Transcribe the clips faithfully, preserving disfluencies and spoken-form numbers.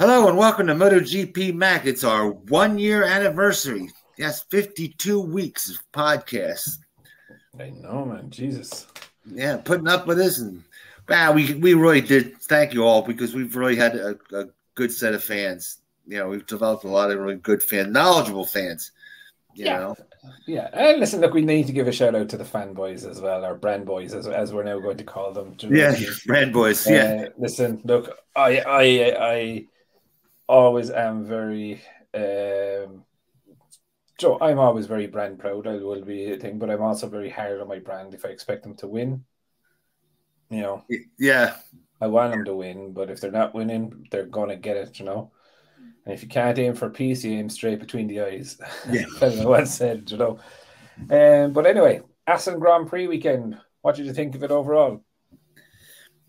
Hello and welcome to MotoGP Mac. It's our one-year anniversary. Yes, fifty-two weeks of podcasts. I know, man. Jesus. Yeah, putting up with this, and wow, we we really did. Thank you all, because we've really had a, a good set of fans. You know, we've developed a lot of really good fans, knowledgeable fans. You yeah. know. Yeah, and listen, look, we need to give a shout out to the fanboys as well, or brand boys, as, as we're now going to call them. Yeah, brand boys. Uh, yeah. Listen, look, I I I always am very. Um, Joe, I'm always very brand proud. I will be a thing, but I'm also very hard on my brand if I expect them to win. You know. Yeah. I want them to win, but if they're not winning, they're gonna get it. You know. And if you can't aim for peace, you aim straight between the eyes. Yeah. I don't know what said, you know. Um, but anyway, Assen Grand Prix weekend. What did you think of it overall?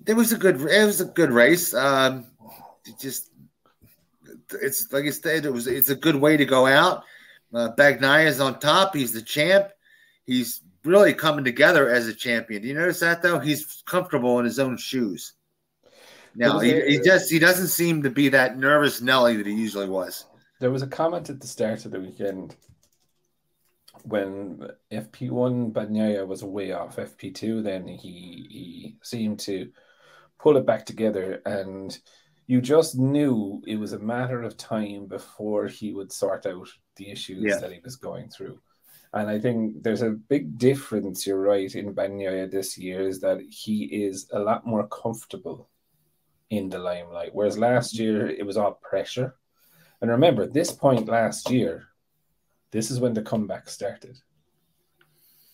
It was a good. It was a good race. Um, it just, it's like I said, it was. It's a good way to go out. Uh, Bagnaia is on top. He's the champ. He's really coming together as a champion. Do you notice that though? He's comfortable in his own shoes. Now he, a, he just he doesn't seem to be that nervous Nelly that he usually was. There was a comment at the start of the weekend when F P one Bagnaia was way off F P two. Then he he seemed to pull it back together, and you just knew it was a matter of time before he would sort out the issues yeah. that he was going through. And I think there's a big difference. You're right, in Bagnaia this year is that he is a lot more comfortable in the limelight, whereas last year it was all pressure. And remember, at this point last year, this is when the comeback started.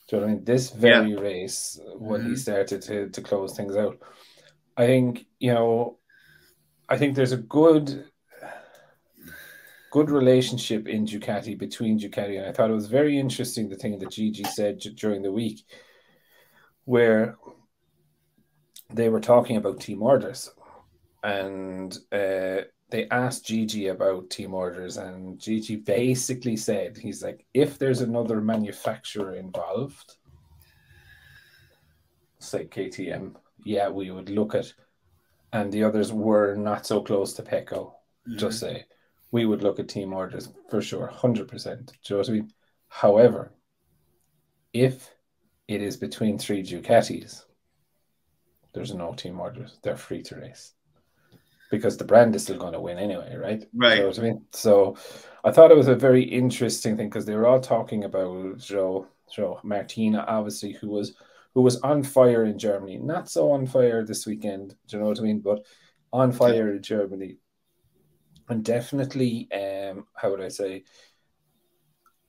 So I mean, this very yeah. race when mm-hmm. he started to, to close things out. I think you know, I think there's a good, good relationship in Ducati between Ducati, and I thought it was very interesting the thing that Gigi said during the week, where they were talking about team orders. And uh, they asked Gigi about team orders, and Gigi basically said, he's like, if there's another manufacturer involved, say K T M, yeah, we would look at, and the others were not so close to Pecco, mm-hmm. just say, we would look at team orders for sure, one hundred percent. Do you know what I mean? However, if it is between three Ducatis, there's no team orders. They're free to race. Because the brand is still going to win anyway, right? Right. You know what I mean? So I thought it was a very interesting thing because they were all talking about Joe, Joe Martin, obviously, who was who was on fire in Germany. Not so on fire this weekend, do you know what I mean? But on fire in Germany. And definitely, um, how would I say,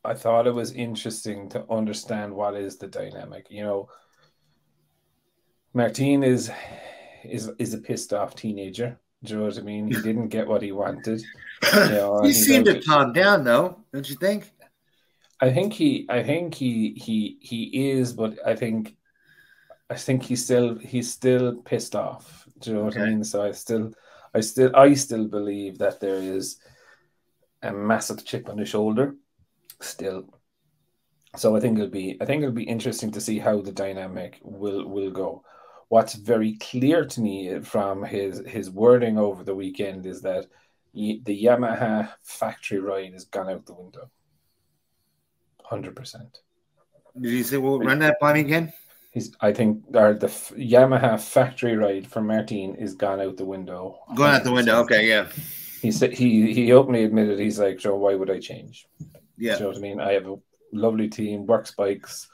I thought it was interesting to understand what is the dynamic. You know, Martin is is is a pissed off teenager. Do you know what I mean? He didn't get what he wanted. You know, he seemed to calm down, though, don't you think? I think he, I think he, he, he is, but I think, I think he's still, he's still pissed off. Do you know okay. what I mean? So I still, I still, I still believe that there is a massive chip on his shoulder still. So I think it'll be, I think it'll be interesting to see how the dynamic will will go. What's very clear to me from his, his wording over the weekend is that the Yamaha factory ride has gone out the window. one hundred percent. Did he say, well, run that by me again? He's, I think or the Yamaha factory ride for Martin is gone out the window. one hundred percent. Going out the window, okay, yeah. He said he, he openly admitted, he's like, Joe, why would I change? Yeah. Do you know what I mean? I have a lovely team, works bikes,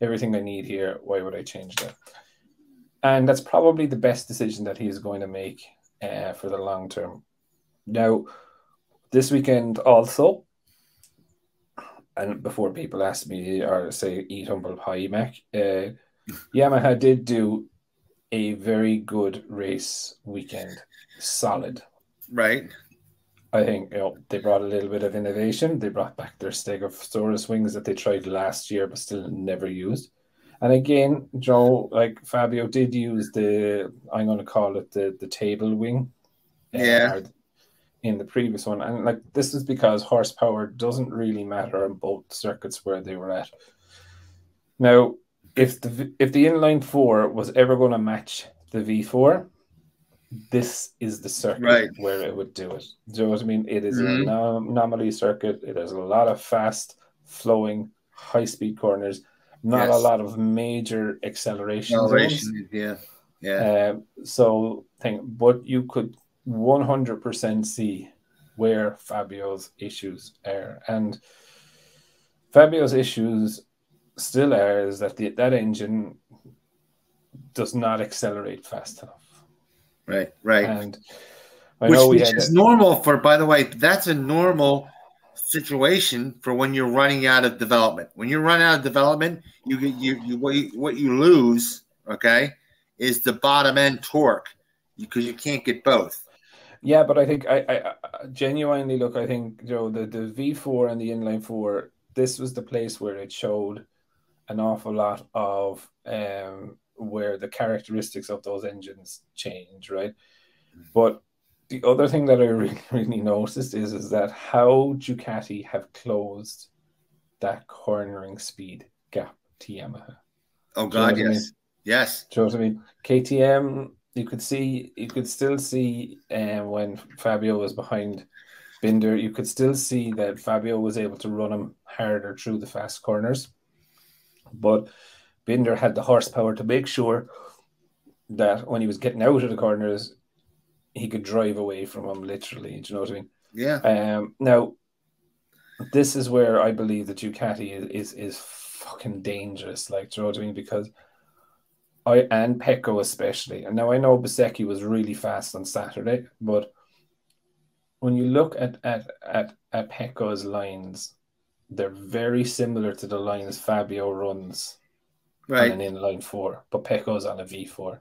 everything I need here. Why would I change that? And that's probably the best decision that he is going to make uh, for the long term. Now, this weekend also, and before people ask me or say eat humble pie, Mac, uh, Yamaha did do a very good race weekend. Solid. Right. I think you know they brought a little bit of innovation. They brought back their Stegosaurus wings that they tried last year but still never used. And again, Joe, like Fabio did use the, I'm going to call it the, the table wing. Uh, yeah. In the previous one. And like, this is because horsepower doesn't really matter on both circuits where they were at. Now, if the, if the inline four was ever going to match the V four, this is the circuit right. where it would do it. Do you know what I mean? It is mm-hmm. an anomaly circuit. It has a lot of fast, flowing, high-speed corners. Not yes. a lot of major acceleration. Acceleration, yeah, yeah. Uh, so, thing, but you could one hundred percent see where Fabio's issues are, and Fabio's issues still are is that the, that engine does not accelerate fast enough. Right, right. And I which know we which had is it. normal for. By the way, that's a normal situation for when you're running out of development. When you run out of development, you get you, you what you what you lose, okay, is the bottom end torque because you, you can't get both. Yeah, but I think I, I, I genuinely look. I think you know the the V four and the inline four. This was the place where it showed an awful lot of um, where the characteristics of those engines change, right? But the other thing that I really, really noticed is, is that how Ducati have closed that cornering speed gap to Yamaha. Oh God, you know yes. I mean? Yes. Do you know what I mean? K T M, you could see, you could still see um, when Fabio was behind Binder, you could still see that Fabio was able to run him harder through the fast corners. But Binder had the horsepower to make sure that when he was getting out of the corners, he could drive away from him, literally. Do you know what I mean? Yeah. Um, now, this is where I believe that Ducati is, is, is fucking dangerous. Like, do you know what I mean? Because I, and Pecco especially. And now I know Bassecchi was really fast on Saturday, but when you look at, at, at, at Pecco's lines, they're very similar to the lines Fabio runs right. on an inline four, but Pecco's on a V four.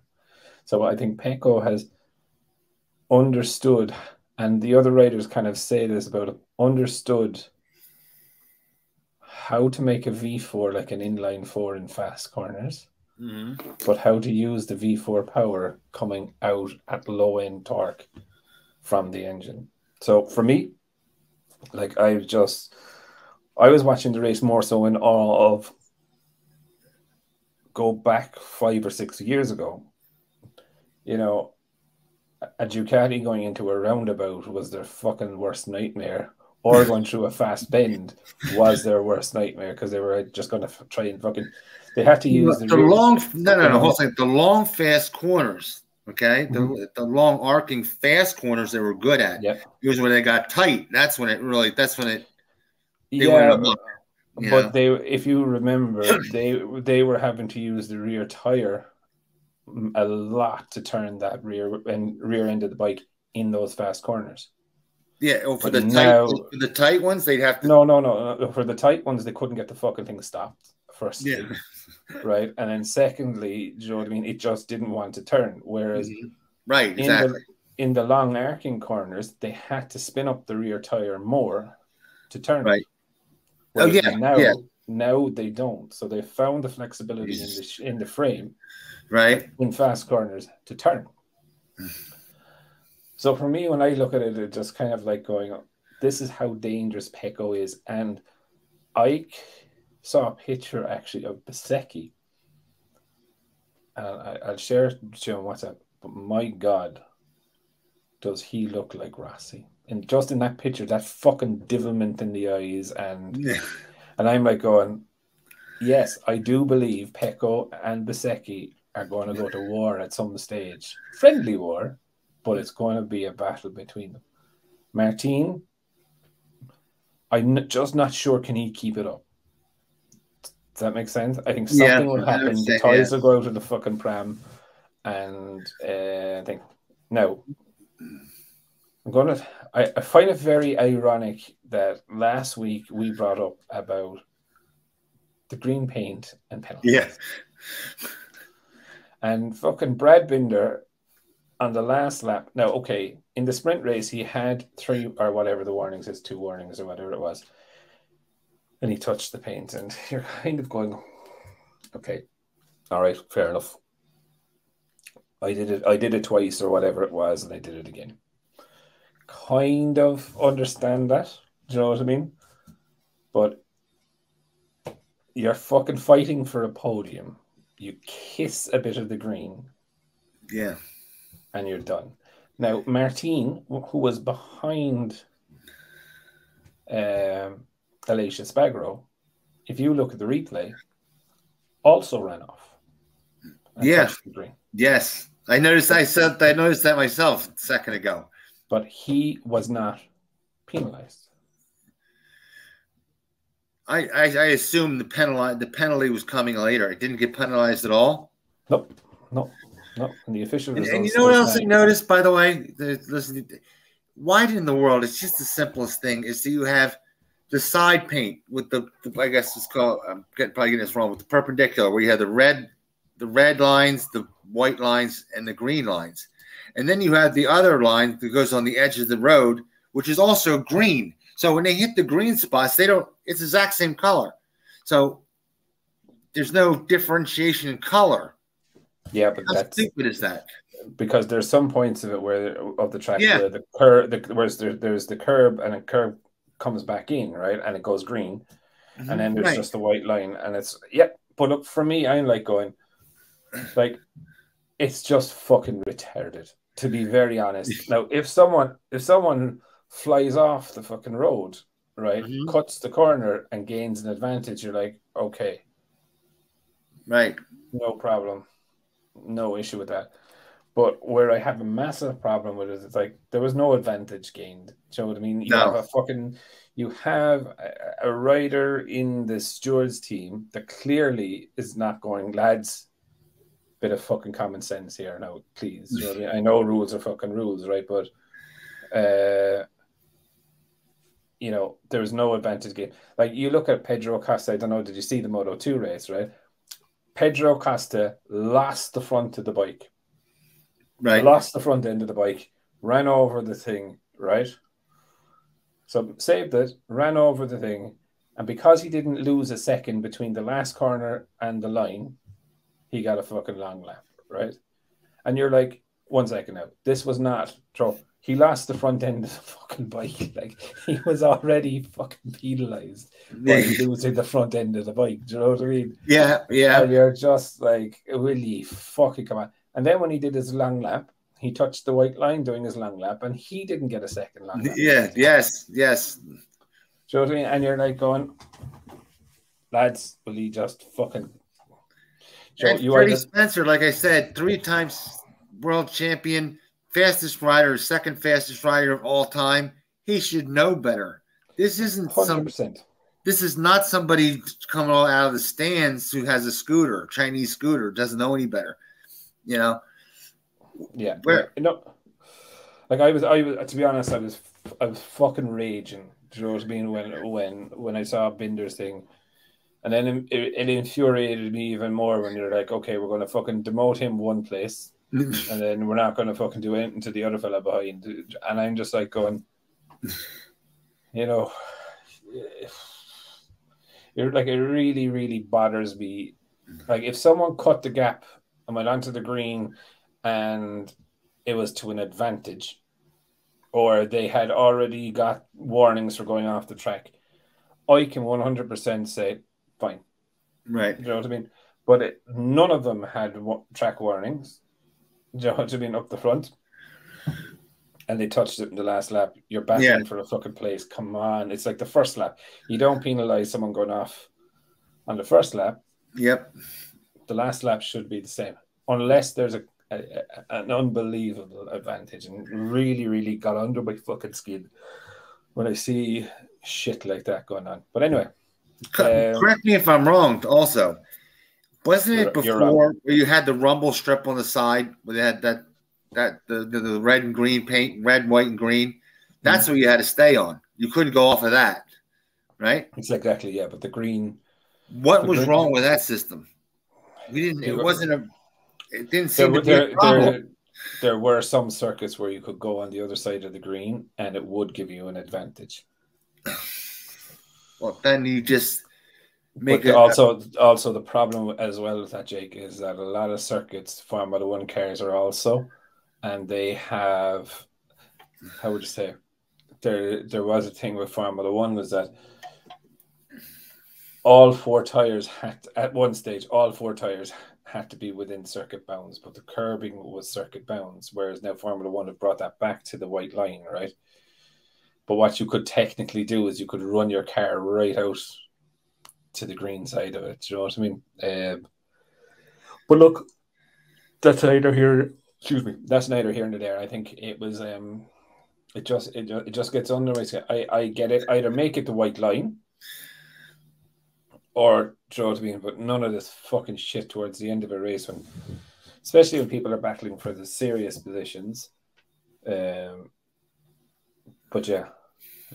So I think Pecco has understood, and the other riders kind of say this about it, understood how to make a V four like an inline four in fast corners, mm-hmm. but how to use the V four power coming out at low end torque from the engine. So for me, like I just, I was watching the race more so in awe of go back five or six years ago, you know, a Ducati going into a roundabout was their fucking worst nightmare, or going through a fast bend was their worst nightmare because they were just going to try and fucking. They had to use the, the long. No, no, no. Hold on. The long fast corners. Okay, the mm-hmm. the long arcing fast corners they were good at. Yep. It was when they got tight. That's when it really. That's when it. They yeah, but, yeah, but they. If you remember, they they were having to use the rear tire a lot to turn that rear and rear end of the bike in those fast corners. Yeah, oh, for but the now, tight for the tight ones, they'd have to. No, no, no, no. For the tight ones, they couldn't get the fucking thing stopped. Firstly, yeah. right, and then secondly, do you know what I mean? It just didn't want to turn. Whereas, mm-hmm. right, in exactly. The, in the long arcing corners, they had to spin up the rear tire more to turn. Right. Oh yeah. Now, yeah. Now they don't. So they found the flexibility in the in the frame. Right. In fast corners to turn. So for me, when I look at it, it just kind of like going, this is how dangerous Pecco is. And I saw a picture actually of Bezzecchi. And I, I'll share it with you on WhatsApp. But my God, does he look like Rossi? And just in that picture, that fucking divilment in the eyes. And, yeah. and I'm like going, yes, I do believe Pecco and Bezzecchi are going to go to war at some stage. Friendly war, but it's going to be a battle between them. Martin, I'm just not sure can he keep it up. Does that make sense? I think something yeah, will happen. The toys yeah. will go out of the fucking pram. And uh, I think, no. I'm going to, I, I find it very ironic that last week we brought up about the green paint and penalties. Yeah. And fucking Brad Binder on the last lap. Now, okay, in the sprint race, he had three or whatever the warnings is, two warnings or whatever it was. And he touched the paint. And you're kind of going, okay, all right, fair enough. I did it, I did it twice or whatever it was, and I did it again. Kind of understand that. Do you know what I mean? But you're fucking fighting for a podium. You kiss a bit of the green. Yeah. And you're done. Now, Martin, who was behind um, Aleix Espargaró, if you look at the replay, also ran off. Yes. Yes. I noticed I said I noticed that myself a second ago. But he was not penalized. I I, I assumed the penalty the penalty was coming later. It didn't get penalized at all. Nope. Nope. Nope. And the official results. And, and you know what else I noticed, by the way? Listen, wide in the world, it's just the simplest thing is that you have the side paint with the, the I guess it's called I'm getting, probably getting this wrong, with the perpendicular where you have the red the red lines, the white lines, and the green lines. And then you have the other line that goes on the edge of the road, which is also green. So when they hit the green spots, they don't, it's the exact same color. So there's no differentiation in color. Yeah, but how that's stupid is that? Because there's some points of it where of the track yeah. where the curb the, whereas there, there's the curb and a curb comes back in, right? And it goes green. Mm-hmm. And then there's right. just the white line. And it's yep, yeah, but look for me, I'm like going like it's just fucking retarded, to be very honest. Now, if someone if someone flies off the fucking road, right, mm-hmm. cuts the corner and gains an advantage, you're like, okay, right, no problem, no issue with that. But where I have a massive problem with it, it's like there was no advantage gained. Do you know what I mean? You no. have a fucking, you have a, a rider in the stewards team that clearly is not going, lads. Bit of fucking common sense here now, please. You know what I mean? I know rules are fucking rules, right? But uh, you know, there was no advantage game. Like you look at Pedro Acosta. I don't know. Did you see the Moto two race? Right? Pedro Acosta lost the front of the bike. Right. Lost the front end of the bike. Ran over the thing. Right. So saved it. Ran over the thing, and because he didn't lose a second between the last corner and the line. He got a fucking long lap, right? And you're like, one second now. This was not true. He lost the front end of the fucking bike. Like he was already fucking penalized by losing the front end of the bike. Do you know what I mean? Yeah, yeah. And you're just like, really fucking come on. And then when he did his long lap, he touched the white line doing his long lap, and he didn't get a second long lap. Yeah, yes, yes. Do you know what I mean? And you're like going, lads, will he just fucking So and you Freddie the... Spencer, like I said, three times world champion, fastest rider, second fastest rider of all time. He should know better. This isn't one hundred percent. Some, this is not somebody coming all out of the stands who has a scooter, Chinese scooter, doesn't know any better. You know? Yeah. Where? No. Like I was, I was to be honest, I was, I was fucking raging. Do you know what I mean? When, when, when I saw Binder's thing. And then it, it infuriated me even more when you're like, okay, we're going to fucking demote him one place and then we're not going to fucking do anything to the other fella behind. And I'm just like going, you know, you're like, it really, really bothers me. Like if someone cut the gap and went onto the green and it was to an advantage or they had already got warnings for going off the track, I can one hundred percent say, fine, right? Do you know what I mean? But it, none of them had track warnings. Do you know what I mean? Up the front, and they touched it in the last lap. You're battling yeah. for a fucking place. Come on, it's like the first lap. You don't penalize someone going off on the first lap. Yep. The last lap should be the same, unless there's a, a, a an unbelievable advantage. And really, really got under my fucking skin when I see shit like that going on. But anyway. Um, Correct me if I'm wrong. Also, wasn't it before where you had the rumble strip on the side where they had that that the, the, the red and green paint, red, white, and green? That's mm. what you had to stay on. You couldn't go off of that, right? It's exactly yeah. But the green. What the was green, wrong with that system? We didn't. It wasn't a. It didn't seem there, to there, be a problem. There, there were some circuits where you could go on the other side of the green, and it would give you an advantage. Well, then you just make it also happen. Also the problem as well with that, Jake, is that a lot of circuits, Formula One cars are also, and they have, how would you say, there there was a thing with Formula One was that all four tires had, at one stage, all four tires had to be within circuit bounds, but the curbing was circuit bounds, whereas now Formula One have brought that back to the white line, right? But what you could technically do is you could run your car right out to the green side of it. You know what I mean? Um, but look, that's neither here. Excuse me. That's neither here nor there. I think it was. Um, it just it just, it just gets under my skin. I I get it. Either make it the white line, or draw it to me. But none of this fucking shit towards the end of a race, when, especially when people are battling for the serious positions. Um. But yeah.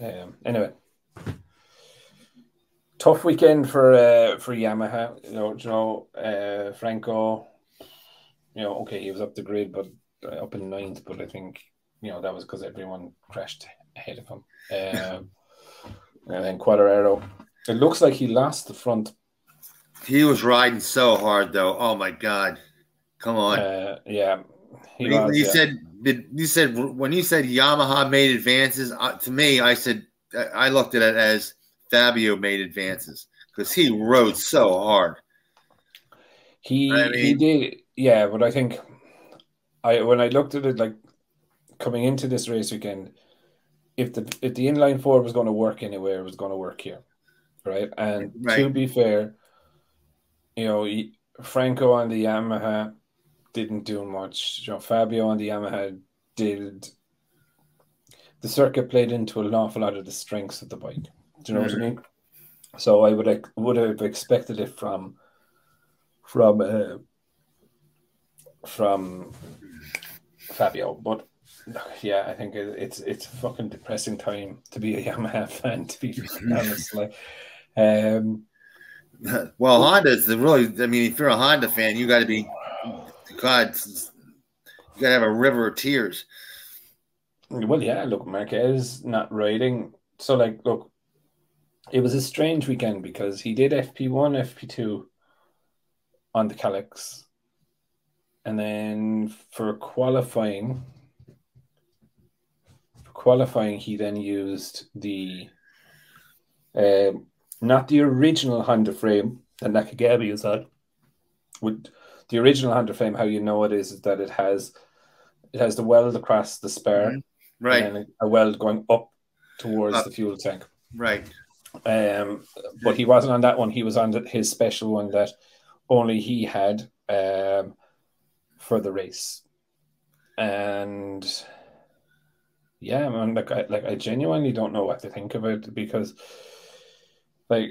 Um. Anyway. Tough weekend for uh, for Yamaha. You know, you know uh, Franco, you know, okay, he was up the grid, but uh, up in ninth, but I think, you know, that was because everyone crashed ahead of him. Um, and then Quartararo. It looks like he lost the front. He was riding so hard, though. Oh, my God. Come on. Uh, yeah. He when was, you, yeah. Said, you said, when you said Yamaha made advances, uh, to me, I said, I looked at it as, Fabio made advances because he rode so hard. He I mean, he did, yeah. But I think I when I looked at it, like coming into this race weekend, if the if the inline four was going to work anywhere, it was going to work here, right? And right. to be fair, you know, he, Franco on the Yamaha didn't do much. You know, Fabio on the Yamaha did. The circuit played into an awful lot of the strengths of the bike. Do you know what I mean? So I would would have expected it from from uh, from Fabio, but yeah, I think it, it's it's a fucking depressing time to be a Yamaha fan. To be honest, like, um, well, Honda's the really. I mean, if you're a Honda fan, you got to be God. You got to have a river of tears. Well, yeah. Look, Marquez not riding. So, like, look. It was a strange weekend because he did F P one, F P two on the Calyx. And then for qualifying, for qualifying, he then used the, uh, not the original Honda frame that Nakagami was on. With the original Honda frame, how you know it is, is that it has it has the weld across the spare. Right. And a weld going up towards up. the fuel tank. Right. Um, but he wasn't on that one. He was on his special one that only he had um, for the race. And yeah, man, like I, like I genuinely don't know what to think of it because, like,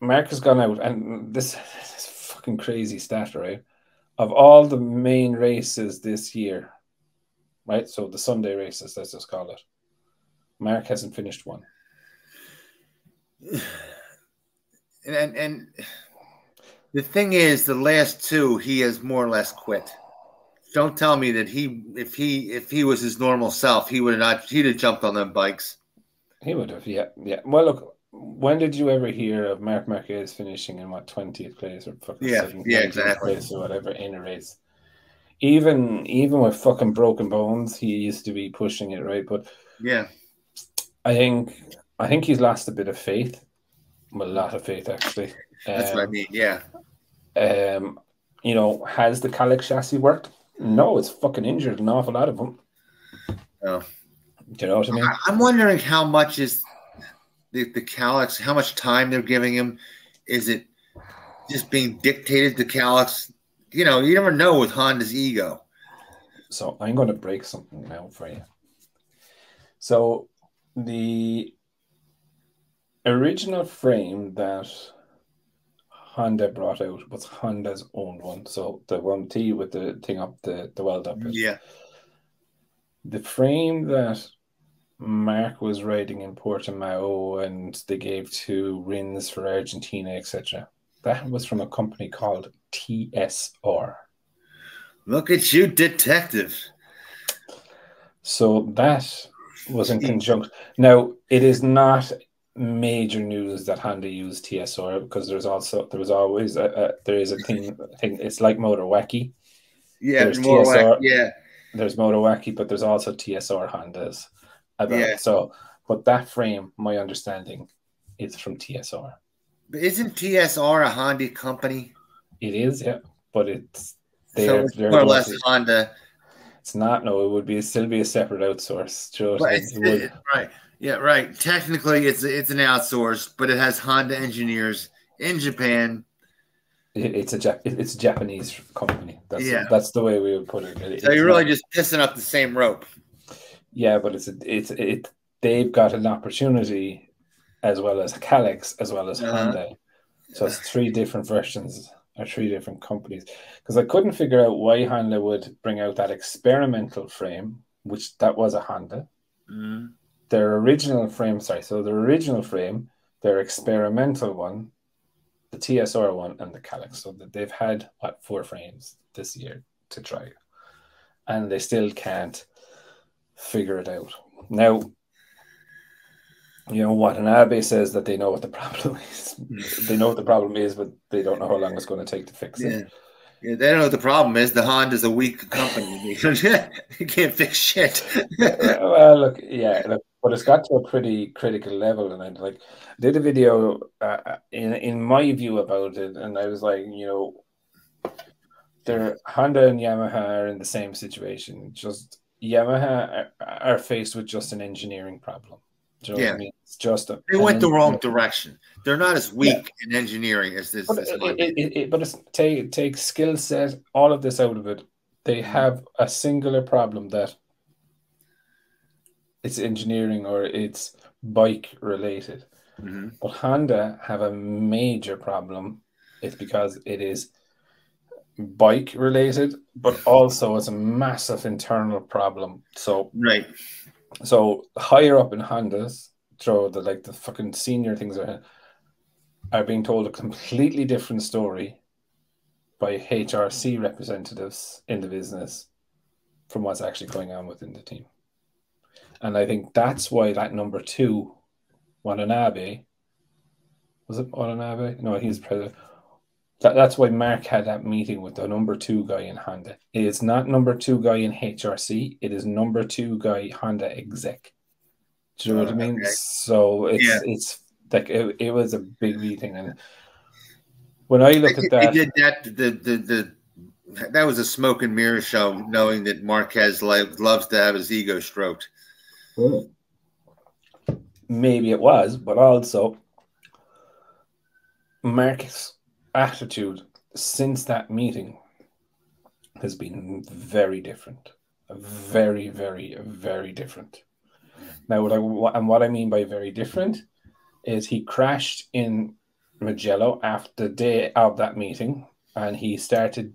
Mark has gone out, and this, this is fucking crazy stat, right? Of all the main races this year, right? So the Sunday races, let's just call it. Mark hasn't finished one. And, and and the thing is, the last two he has more or less quit. Don't tell me that he, if he, if he was his normal self, he would have not. He'd have jumped on them bikes. He would have, yeah, yeah. Well, look, when did you ever hear of Marc Marquez finishing in what twentieth place or fucking yeah, yeah, exactly, place or whatever in a race? Even even with fucking broken bones, he used to be pushing it, right? But yeah, I think. I think he's lost a bit of faith. Well, a lot of faith, actually. That's um, what I mean, yeah. Um, you know, has the Calyx chassis worked? No, it's fucking injured an awful lot of them. Oh. Do you know what I mean? I, I'm wondering how much is the, the Calyx, how much time they're giving him. Is it just being dictated to Calyx? You know, you never know with Honda's ego. So I'm going to break something now for you. So the... original frame that Honda brought out was Honda's own one. So the one T with the thing up, the, the weld up. Yeah. The frame that Mark was riding in Portimao and they gave to Rins for Argentina, et cetera. That was from a company called T S R. Look at you, detective. So that was in conjunction. Now, it is not... major news that Honda used T S R because there's also there was always a, a there is a thing, a thing it's like Motor Wacky. Yeah, there's Motor T S R, Wacky, yeah. There's Motor Wacky, but there's also T S R Hondas. About yeah. So, but that frame, my understanding, is from T S R. But isn't T S R a Honda company? It is, yeah. but it's there. So it's more or less Honda. It's not. No, it would be still be a separate outsource. Joe, right. It it, right. Yeah. Right. Technically, it's it's an outsource, but it has Honda engineers in Japan. It, it's a Jap it's a Japanese company. That's yeah. That's the way we would put it. it so you're really not, just pissing up the same rope. Yeah, but it's a, it's it. They've got an opportunity, as well as Kalex, as well as uh-huh. Honda. So it's three different versions. Or three different companies, because I couldn't figure out why Honda would bring out that experimental frame, which that was a Honda. Mm. Their original frame, sorry, so their original frame, their experimental one, the T S R one, and the Kalex. So that they've had what four frames this year to try, and they still can't figure it out. Now, you know, Watanabe says that they know what the problem is. They know what the problem is, but they don't know how long it's going to take to fix yeah. it. Yeah, they don't know what the problem is. The Honda's a weak company. You can't fix shit. yeah, well, look, yeah, look, but it's got to a pretty critical level. And I like, I did a video uh, in, in my view about it, and I was like, you know, they're, Honda and Yamaha are in the same situation. Just Yamaha are, are faced with just an engineering problem. You know yeah, I mean? It's just a, they went the wrong direction. They're not as weak yeah. in engineering as this. But, as it, it, it, it, but it's take take skill set, all of this out of it. They have a singular problem that it's engineering or it's bike related. Mm-hmm. But Honda have a major problem. It's because it is bike related, but also it's a massive internal problem. So right. So higher up in Hondas, throw the like the fucking senior things are are being told a completely different story by H R C representatives in the business from what's actually going on within the team. And I think that's why that number two, Watanabe, was it Watanabe? No, he's president. That, that's why Mark had that meeting with the number two guy in Honda. It's not number two guy in H R C. It is number two guy Honda exec. Do you know what I mean? Okay. So it's yeah. it's like it, it was a big meeting, and when I look I at that, they did that the, the the that was a smoke and mirror show, knowing that Marquez loves to have his ego stroked. Well, maybe it was, but also Marquez. Attitude since that meeting has been very different, very, very, very different. Now, what I and what I mean by very different is he crashed in Mugello after the day of that meeting, and he started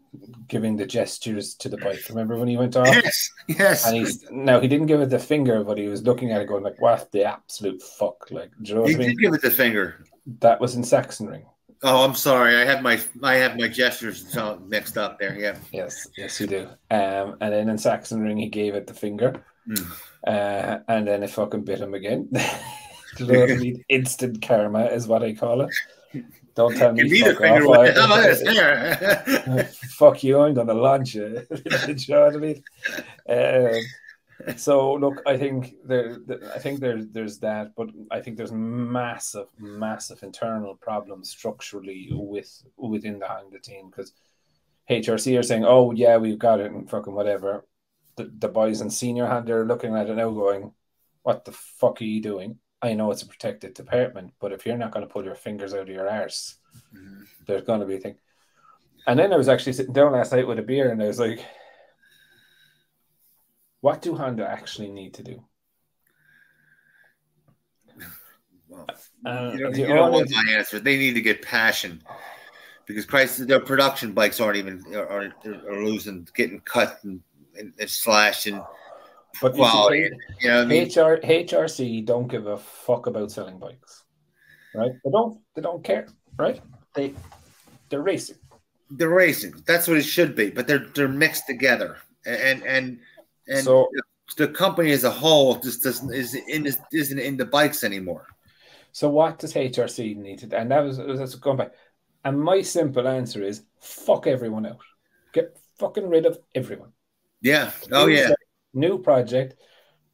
giving the gestures to the bike. Remember when he went off? Yes, yes. And he's, now he didn't give it the finger, but he was looking at it, going like, "What the absolute fuck!" Like, do you know what I mean? He did give it the finger. That was in Sachsenring. Oh, I'm sorry. I had my I had my gestures mixed up there. Yeah. Yes, yes, you do. Um, and then in Sachsenring, he gave it the finger, mm. uh, and then it fucking bit him again. Instant karma is what I call it. Don't tell me fuck off. What the hell is there? Fuck you! I'm gonna launch you. Do you know what I mean? Um, so look, I think there, I think there, there's that, but I think there's massive, massive internal problems structurally with within the Honda team, because H R C are saying, "Oh yeah, we've got it," and fucking whatever. The, the boys in senior Honda are looking at it now, going, "What the fuck are you doing? I know it's a protected department, but if you're not going to pull your fingers out of your arse, mm-hmm. there's going to be a thing." And then I was actually sitting down last night with a beer, and I was like, what do Honda actually need to do? Well, uh, you don't, you don't want my answer. They need to get passion, because Christ, their production bikes aren't even are, are losing, getting cut and, and, and slashed and but quality. You know what I mean? H R, H R C don't give a fuck about selling bikes, right? They don't. They don't care, right? They they're racing. They're racing. That's what it should be. But they're they're mixed together, and and. And so, the company as a whole just doesn't isn't in, isn't in the bikes anymore. So what does H R C need to do? And that was that's going back. And my simple answer is fuck everyone out. Get fucking rid of everyone. Yeah. Oh yeah. New project.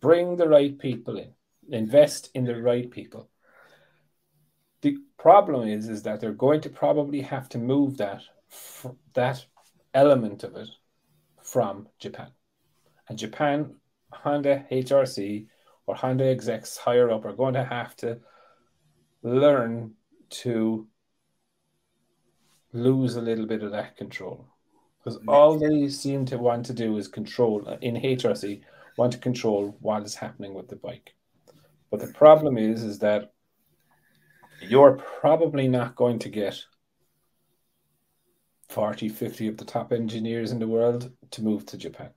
Bring the right people in. Invest in the right people. The problem is, is that they're going to probably have to move that that element of it from Japan. And Japan, Honda H R C or Honda execs higher up are going to have to learn to lose a little bit of that control. Because all they seem to want to do is control, in H R C, want to control what is happening with the bike. But the problem is, is that you're probably not going to get forty, fifty of the top engineers in the world to move to Japan.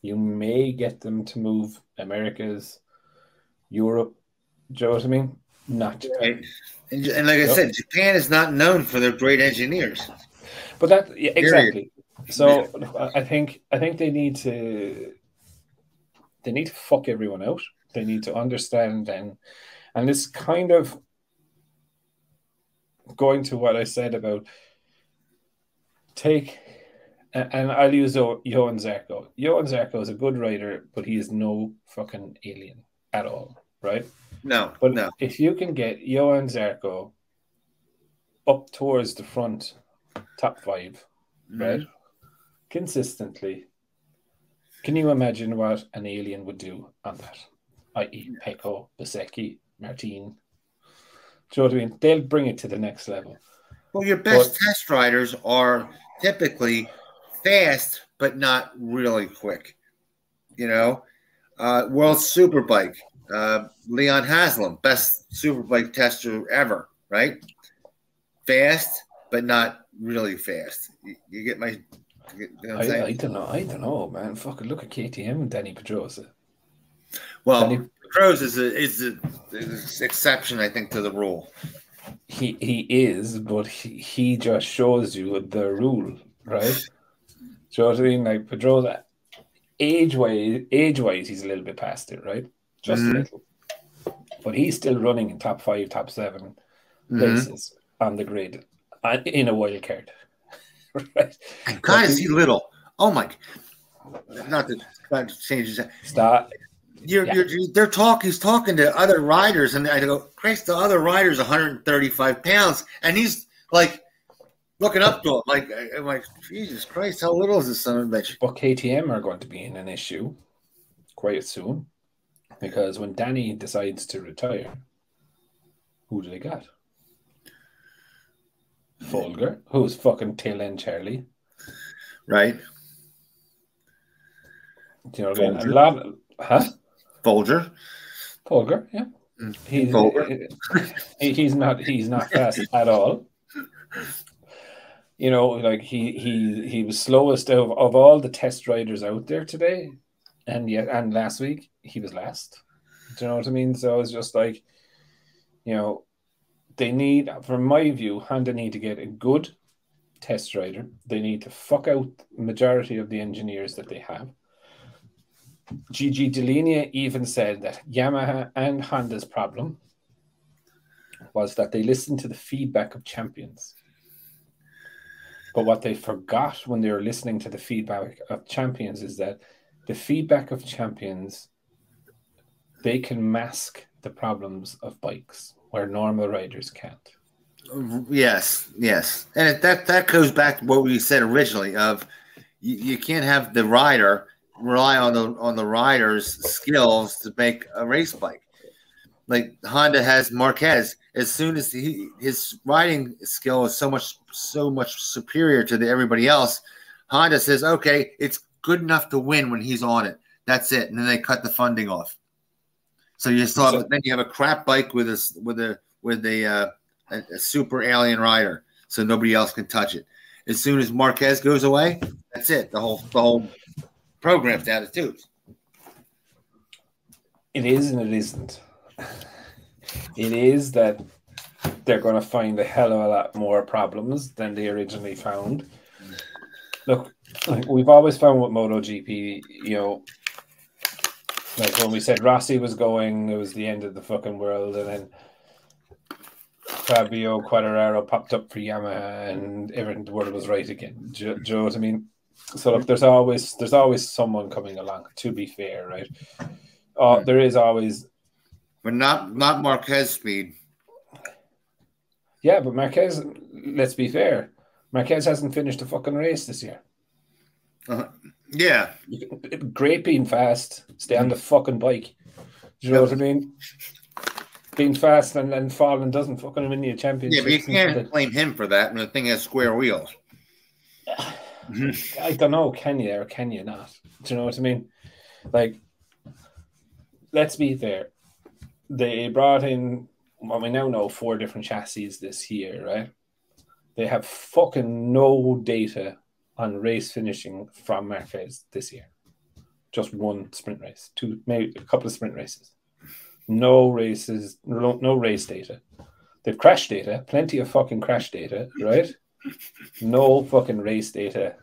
You may get them to move Americas, Europe, do you know what I mean? Not Japan. Right. And, and like I so, said, Japan is not known for their great engineers. But that yeah, exactly. So I think I think they need to they need to fuck everyone out. They need to understand and and it's kind of going to what I said about take and, and I'll use Johan Zarco. Johan Zarco is a good rider, but he is no fucking alien at all, right? No, but no. If you can get Johan Zarco up towards the front top five, right? Mm. Consistently. Can you imagine what an alien would do on that? that is. Pecco, Bassecchi, Martin. Do you know what I mean? They'll bring it to the next level. Well, your best but, test riders are typically fast, but not really quick. You know, uh, World Superbike, uh, Leon Haslam, best Superbike tester ever, right? Fast, but not really fast. You, you get my... You know what I'm saying? I, I don't know. I don't know, man. Fucking look at K T M and Danny Pedrosa. Well, Danny... Pedrosa is, a, is, a, is an exception, I think, to the rule. He he is, but he, he just shows you the rule, right? Do you know what I mean? Like, Pedrosa, age-wise, age-wise, he's a little bit past it, right? Just mm-hmm. a little. But he's still running in top five, top seven places mm-hmm. on the grid. In a wild card, right? And God, is he little? Oh my! Not to, not to change his. Stop. You're, yeah. you're, they're talking. He's talking to other riders, and I go, Christ, the other rider's one hundred thirty-five pounds, and he's like looking up to him, like, I'm like, Jesus Christ, how little is this son of a bitch? But K T M are going to be in an issue quite soon because when Danny decides to retire, who do they got? Folger, who's fucking tail end Charlie, right? Do you know what Folger. I mean? A lot of, huh? Folger, Folger, yeah. He's Folger. He, he's not he's not fast at all. You know, like he he he was slowest of, of all the test riders out there today, and yet and last week he was last. Do you know what I mean? So it's just like, you know. They need, from my view, Honda need to get a good test rider. They need to fuck out the majority of the engineers that they have. Gigi Dall'Igna even said that Yamaha and Honda's problem was that they listened to the feedback of champions. But what they forgot when they were listening to the feedback of champions is that the feedback of champions, they can mask the problems of bikes where normal riders can't. Yes, yes. And that that goes back to what we said originally of you, you can't have the rider rely on the on the rider's skills to make a race bike. Like Honda has Marquez. As soon as he, his riding skill is so much so much superior to the, everybody else, Honda says, okay, it's good enough to win when he's on it. That's it. And then they cut the funding off. So you still have, so, then you have a crap bike with a with a with a, uh, a a super alien rider, so nobody else can touch it. As soon as Marquez goes away, that's it. The whole the whole program's out of tubes. It is and it isn't. It is that they're going to find a hell of a lot more problems than they originally found. Look, like we've always found with MotoGP, you know. Like when we said Rossi was going, it was the end of the fucking world, and then Fabio Quartararo popped up for Yamaha, and everything the world was right again. Do, do you know what I mean? So look, there's always there's always someone coming along. To be fair, right? Uh, there is always, but not not Marquez speed. Yeah, but Marquez. Let's be fair. Marquez hasn't finished a fucking race this year. Uh, yeah. Great being fast. Stay on the fucking bike. Do you know yep. what I mean? Being fast and then falling doesn't fucking win you a championship. Yeah, but you can't blame him for that when the thing has square wheels. I don't know, can you or can you not? Do you know what I mean? Like, let's be fair. They brought in, well, we now know four different chassis this year, right? They have fucking no data on race finishing from Marquez this year. Just one sprint race, two, maybe a couple of sprint races. No races, no, no race data. They've crash data, plenty of fucking crash data, right? No fucking race data,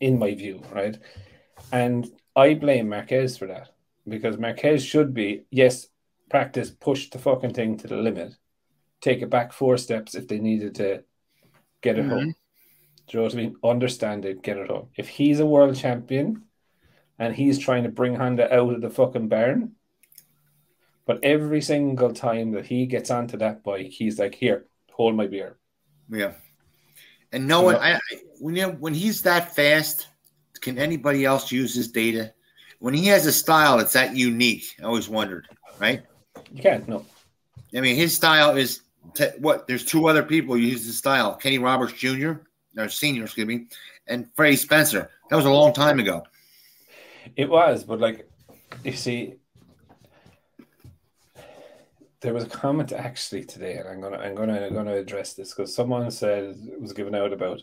in my view, right? And I blame Marquez for that, because Marquez should be, yes, practice, push the fucking thing to the limit, take it back four steps if they needed to get it mm-hmm. home. Do you know what I mean? Understand it, get it home. If he's a world champion and he's trying to bring Honda out of the fucking barn, but every single time that he gets onto that bike, he's like, here, hold my beer. Yeah. And no one, I, I when, you, when he's that fast, can anybody else use his data? When he has a style that's that unique, I always wondered, right? You can't, no. I mean, his style is what? There's two other people who use his style, Kenny Roberts Junior, or Senior, excuse me, and Freddie Spencer. That was a long time ago. It was, but like, you see, there was a comment actually today, and I'm gonna, I'm gonna, I'm gonna address this because someone said it was given out about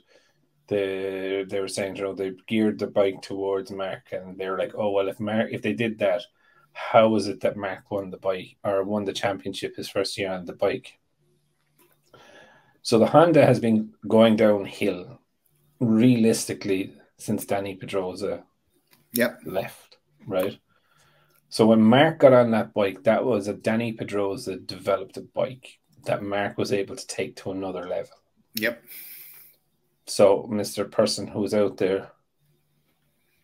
the. They were saying, you know, they geared the bike towards Mark, and they were like, oh well, if Mark, if they did that, how is it that Mark won the bike or won the championship his first year on the bike? So the Honda has been going downhill, realistically, since Danny Pedrosa, yep, left, right. So when Mark got on that bike, that was a Danny Pedrosa developed a bike that Mark was able to take to another level. Yep. So, Mister Person who's out there,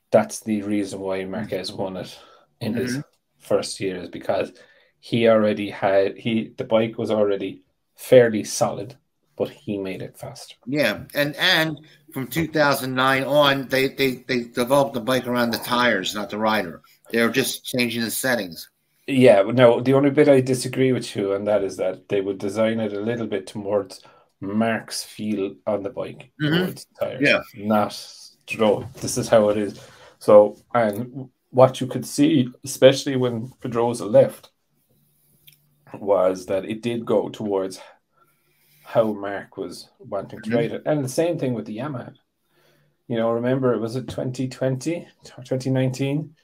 that's the reason why Marquez won it in mm-hmm. his first year, is because he already had he the bike was already fairly solid, but he made it faster. Yeah, and and from two thousand nine on, they they they developed the bike around the tires, not the rider. They're just changing the settings. Yeah, no, the only bit I disagree with you on that is that they would design it a little bit towards Mark's feel on the bike. Mm-hmm. the tires, yeah. Not, you know, this is how it is. So, and what you could see, especially when Pedrosa left, was that it did go towards how Mark was wanting to mm-hmm. ride it. And the same thing with the Yamaha. You know, remember, it was it twenty twenty or twenty nineteen?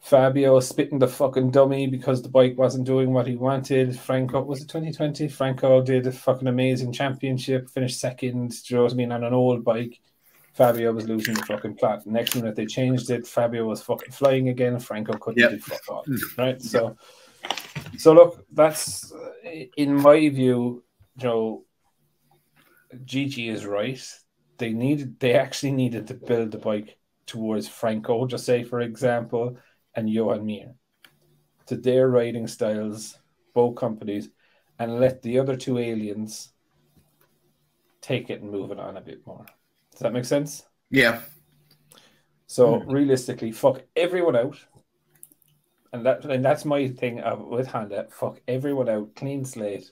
Fabio spitting the fucking dummy because the bike wasn't doing what he wanted. Franco, was it twenty twenty? Franco did a fucking amazing championship, finished second, do you know what I mean, on an old bike. Fabio was losing the fucking plot. Next minute they changed it, Fabio was fucking flying again, Franco couldn't yep. do fuck all. Right? So, so look, that's, in my view, you know, Gigi is right. They needed, they actually needed to build the bike towards Franco, just say, for example, and Johan Mir, to their riding styles, both companies, and let the other two aliens take it and move it on a bit more. Does that make sense? Yeah. So hmm. realistically, fuck everyone out, and that and that's my thing of, with Honda. Fuck everyone out, clean slate.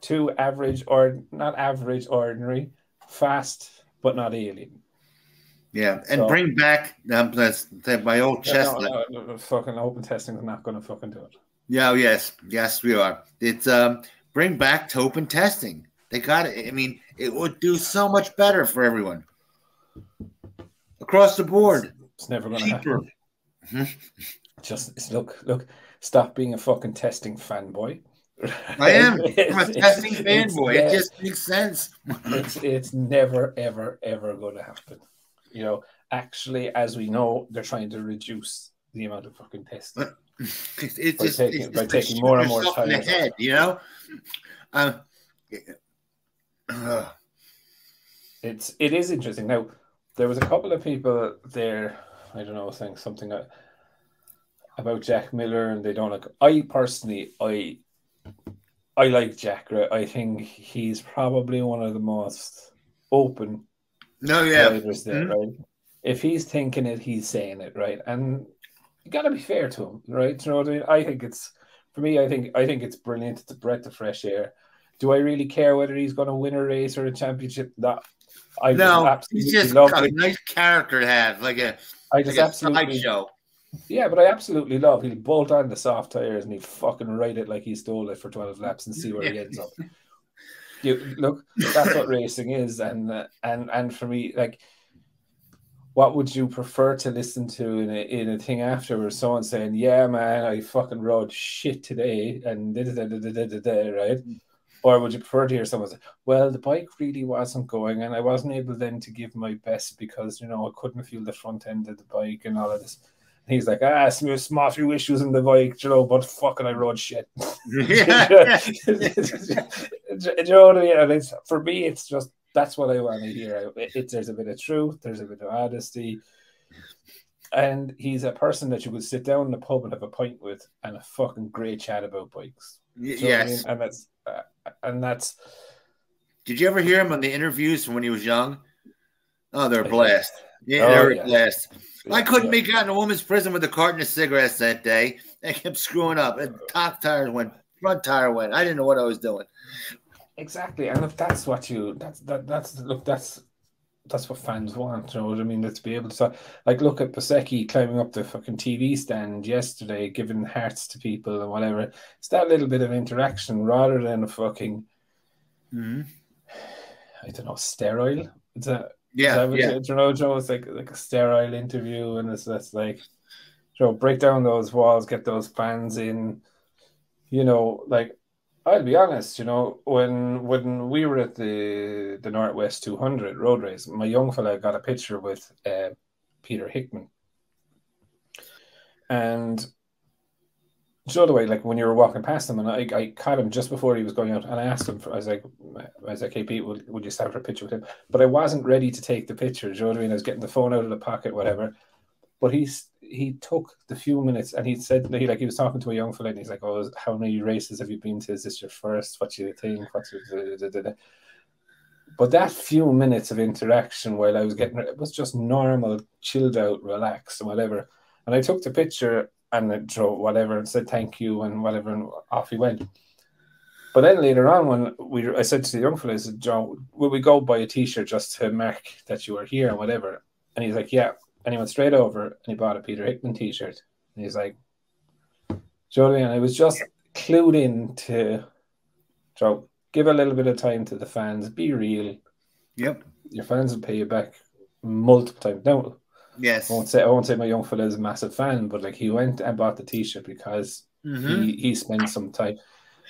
Two average or not average, ordinary, fast but not alien. Yeah, and so, bring back um, that's, that my old yeah, chestnut. No, no, no, fucking open testing is not going to fucking do it. Yeah, oh, yes, yes, we are. It's um, bring back to open testing. They got it. I mean, it would do so much better for everyone across the board. It's, it's never going to happen. Just it's, look, look, stop being a fucking testing fanboy. I am. I'm a testing fanboy. It just makes sense. it's it's never, ever, ever going to happen. You know, actually, as we know, they're trying to reduce the amount of fucking testing. It's, it's by just, taking, it's by just taking more and more time. In the head, you know? Uh, uh. It's, it is interesting. Now, there was a couple of people there, I don't know, saying something about Jack Miller, and they don't like... I personally, I I like Jack. Right? I think he's probably one of the most open no, yeah. drivers there, mm-hmm. right? If he's thinking it, he's saying it, right? And you got to be fair to him, right? You know what I mean? I think it's, for me, I think I think it's brilliant. It's a breath of fresh air. Do I really care whether he's going to win a race or a championship? No, I no, absolutely he's just love got it. A nice character to have, like a, I just like absolutely, a show. Yeah, but I absolutely love he'll bolt on the soft tires and he'll fucking ride it like he stole it for twelve laps and see where yeah. he ends up. You, look, that's what racing is, and uh, and and for me, like, what would you prefer to listen to in a, in a thing after where someone's saying, yeah, man, I fucking rode shit today and da da da da da da da, right? Mm-hmm. Or would you prefer to hear someone say, well, the bike really wasn't going and I wasn't able then to give my best because, you know, I couldn't feel the front end of the bike and all of this. And he's like, ah, some smarty issues in the bike, you know, but fucking I rode shit. Yeah. Do you know what I mean? And it's, for me, it's just, that's what I want to hear. It, it, there's a bit of truth. There's a bit of honesty. And he's a person that you would sit down in a pub and have a pint with and a fucking great chat about bikes. Y- so, yes. I mean, and that's... Uh, and that's... Did you ever hear him on the interviews from when he was young? Oh, they're a blast. Yeah, oh, they're a yeah. blast. Yeah, I couldn't yeah. make out in a woman's prison with a carton of cigarettes that day. I kept screwing up. And top tire went. Front tire went. I didn't know what I was doing. Exactly, and if that's what you that's that that's look that's that's what fans want, you know what I mean? Let's be able to like look at Bassecchi climbing up the fucking T V stand yesterday, giving hearts to people and whatever. It's that little bit of interaction rather than a fucking mm-hmm. I don't know, sterile. It's a yeah, it's yeah. you know, Joe, it's like like a sterile interview, and it's that's like Joe, you know, break down those walls, get those fans in, you know, like. I'll be honest, you know, when when we were at the the Northwest two hundred road race, my young fella got a picture with uh, Peter Hickman. And so the way, like when you were walking past him, and I, I caught him just before he was going out, and I asked him, for, I was like, I was like, hey Pete, would, would you stand for a picture with him? But I wasn't ready to take the picture, you know what I mean? I was getting the phone out of the pocket, whatever. But he's he took the few minutes and he said he like he was talking to a young fella and he's like, oh, how many races have you been to? Is this your first? What do you think? What's your da, da, da, da. But that few minutes of interaction while I was getting it was just normal, chilled out, relaxed, and whatever. And I took the picture and I drew whatever and said thank you and whatever, and off he went. But then later on, when we I said to the young fella, I said, John, will we go buy a t-shirt just to mark that you were here and whatever? And he's like, yeah. And he went straight over and he bought a Peter Hickman t-shirt. And he's like, Julian, I was just clued in to so give a little bit of time to the fans. Be real. Yep. Your fans will pay you back multiple times. Now, yes. I won't say I won't say my young fella is a massive fan, but like he went and bought the t-shirt because mm-hmm. he, he spent some time.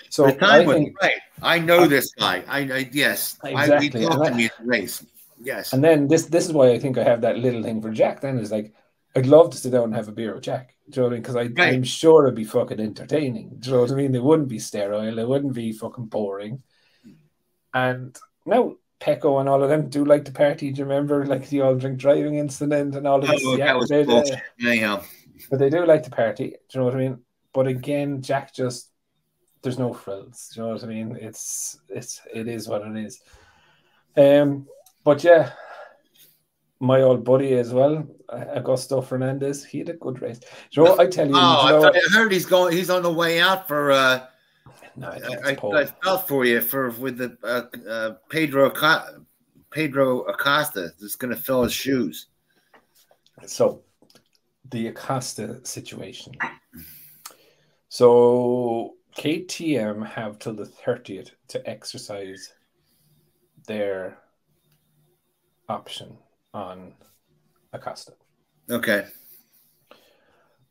So the time I was think, right. I know I, this guy. I, I yes. Exactly. I, we talked to him at the race. Yes. And then this this is why I think I have that little thing for Jack then is like, I'd love to sit down and have a beer with Jack. Do you know what I mean? Because I, right. I'm sure it'd be fucking entertaining. Do you know what I mean? They wouldn't be sterile. They wouldn't be fucking boring. And now Pecco and all of them do like to party. Do you remember like the all drink driving incident and all of this? Oh, yeah, that was they, bullshit. They, yeah. But they do like to party. Do you know what I mean? But again, Jack just, there's no frills. Do you know what I mean? It's, it's, it is what it is. Um... But yeah, my old buddy as well, Augusto Fernandez, he had a good race. Joe, I tell you, oh, you know, I heard he's going. He's on the way out for. Uh, no, I, I, I felt for you for with the uh, uh, Pedro Pedro Acosta that's going to fill his shoes. So, the Acosta situation. So K T M have till the thirtieth to exercise their option on Acosta. Okay.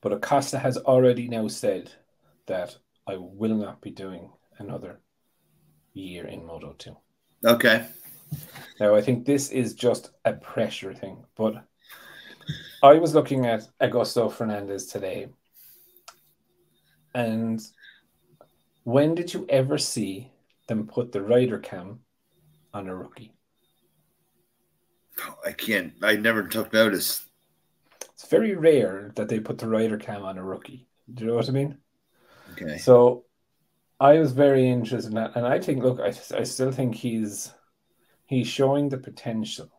But Acosta has already now said that I will not be doing another year in Moto two. Okay. Now, I think this is just a pressure thing, but I was looking at Augusto Fernandez today, and when did you ever see them put the rider cam on a rookie? I can't. I never took notice. It's very rare that they put the rider cam on a rookie. Do you know what I mean? Okay. So I was very interested in that, and I think, look, I, I still think he's he's showing the potential.